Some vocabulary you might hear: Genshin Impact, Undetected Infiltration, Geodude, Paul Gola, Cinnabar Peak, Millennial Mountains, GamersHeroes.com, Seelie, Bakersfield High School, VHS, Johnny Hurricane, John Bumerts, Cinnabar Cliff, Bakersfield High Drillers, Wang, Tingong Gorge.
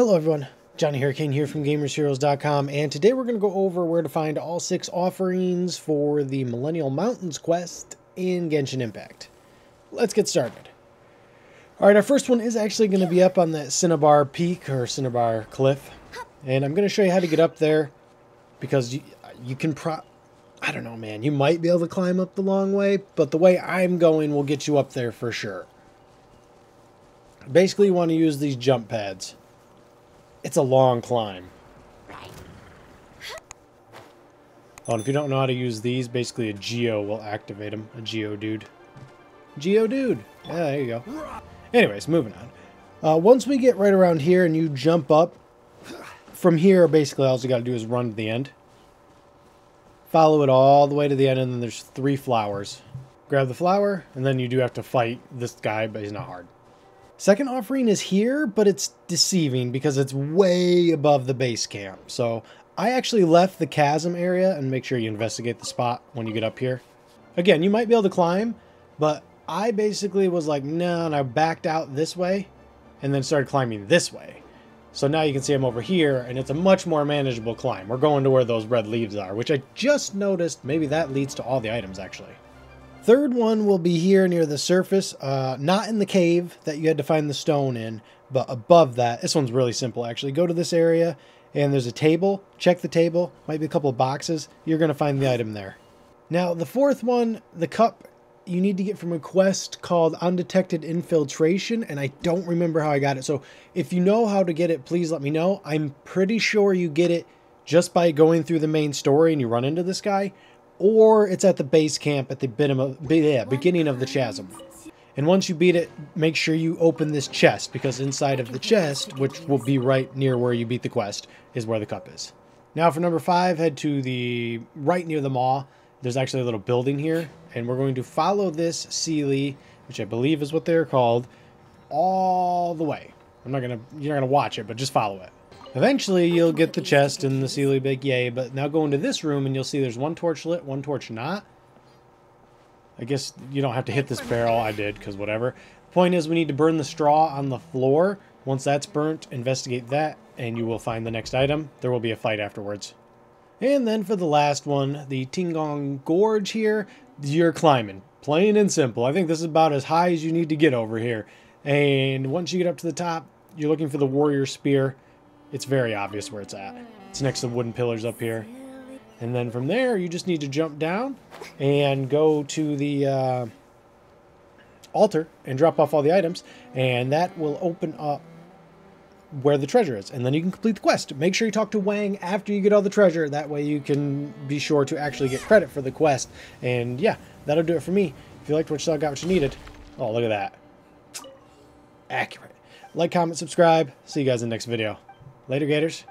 Hello everyone, Johnny Hurricane here from GamersHeroes.com, and today we're going to go over where to find all 6 offerings for the Millennial Mountains quest in Genshin Impact. Let's get started. Alright, our first one is actually going to be up on that Cinnabar Peak, or Cinnabar Cliff, and I'm going to show you how to get up there, because you can I don't know, man, you might be able to climb up the long way, but the way I'm going will get you up there for sure. Basically, you want to use these jump pads. It's a long climb. Oh, and if you don't know how to use these, basically a Geo will activate them. A Geodude. Geodude! Yeah, there you go. Anyways, moving on. Once we get right around here and you jump up, from here, basically all you gotta do is run to the end. Follow it all the way to the end, and then there's 3 flowers. Grab the flower, and then you do have to fight this guy, but he's not hard. Second offering is here, but it's deceiving because it's way above the base camp. So I actually left the chasm area, and make sure you investigate the spot when you get up here. Again, you might be able to climb, but I basically was like, no, and I backed out this way and then started climbing this way. So now you can see I'm over here, and it's a much more manageable climb. We're going to where those red leaves are, which I just noticed. Maybe that leads to all the items, actually. Third one will be here near the surface, not in the cave that you had to find the stone in, but above that. This one's really simple, actually. Go to this area, and there's a table. Check the table. Might be a couple of boxes. You're going to find the item there. Now, the fourth one, the cup, you need to get from a quest called Undetected Infiltration, and I don't remember how I got it. So if you know how to get it, please let me know. I'm pretty sure you get it just by going through the main story and you run into this guy. Or it's at the base camp at the beginning of the chasm. And once you beat it, make sure you open this chest, because inside of the chest, which will be right near where you beat the quest, is where the cup is. Now for number 5, head to the right near the mall. There's actually a little building here, and we're going to follow this Seelie, which I believe is what they're called, all the way. You're not gonna watch it, but just follow it. Eventually, you'll get the chest and the Seelie big yay, but now go into this room and you'll see there's one torch lit, one torch not. I guess you don't have to hit this barrel. I did, because whatever. The point is we need to burn the straw on the floor. Once that's burnt, investigate that, and you will find the next item. There will be a fight afterwards. And then for the last one, the Tingong Gorge here, you're climbing. Plain and simple. I think this is about as high as you need to get over here. And once you get up to the top, you're looking for the warrior spear. It's very obvious where it's at. It's next to the wooden pillars up here. And then from there, you just need to jump down and go to the altar and drop off all the items. And that will open up where the treasure is. And then you can complete the quest. Make sure you talk to Wang after you get all the treasure. That way you can be sure to actually get credit for the quest. And yeah, that'll do it for me. If you liked what you saw, got what you needed. Oh, look at that. Accurate. Like, comment, subscribe. See you guys in the next video. Later, Gators.